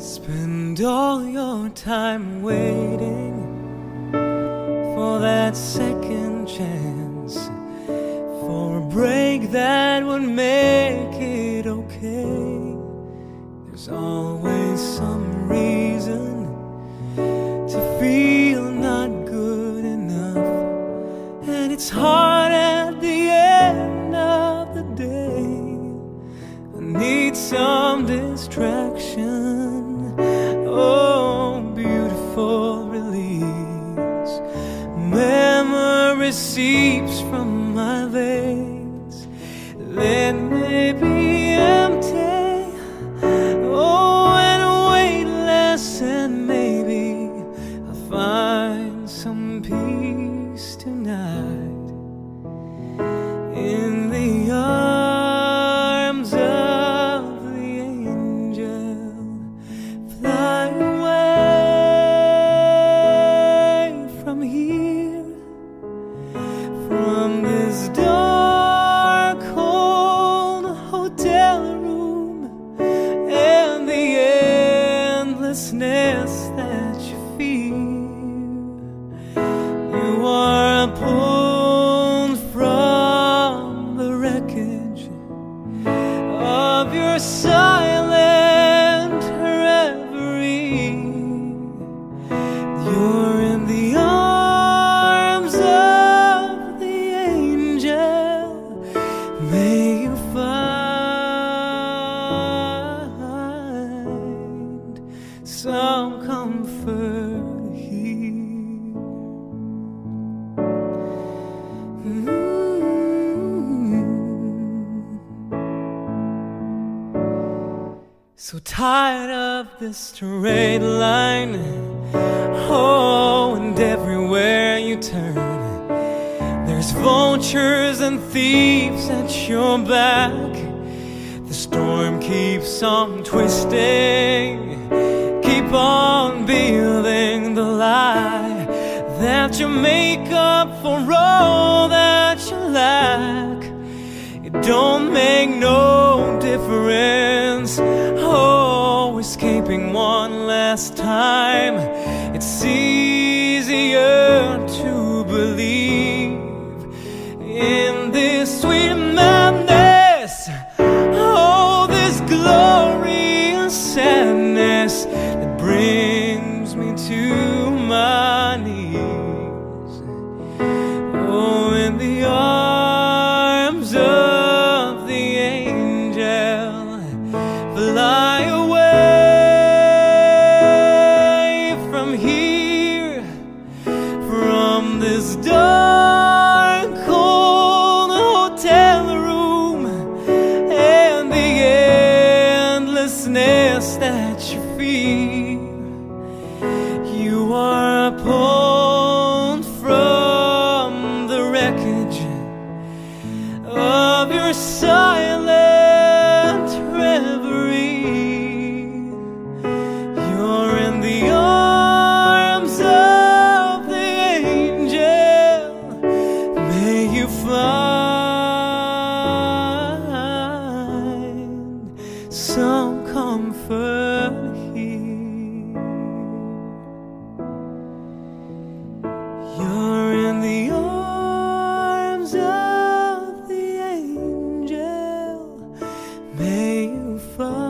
Spend all your time waiting for that second chance, for a break that would make it okay. There's always some reason to feel not good enough, and it's hard at the end of the day. I need some distraction. Oh, beautiful release. Memory seeps from my veins. Let me be empty, oh, and weightless, and maybe I'll find some peace tonight in the arms of the angel. From this dark, cold hotel room and the endlessness that you feel, you are pulled from the wreckage of your silent reverie. You're in the may you find some comfort here. So tired of this straight line, oh, and everywhere you turn there's vultures and thieves at your back. The storm keeps on twisting, keep on building the lie that you make up for all that you lack. It don't make no difference, oh, escaping one last time. It's easier to believe in this sweet madness, oh, this glory and sadness that brings me to my knees. Oh, in the arms of the angel, fly away from here, from this dark hole. That you feel, you are pulled from the wreckage of your silent reverie. You're in the arms of the angel. May you find some comfort here. You're in the arms of the angel. May you find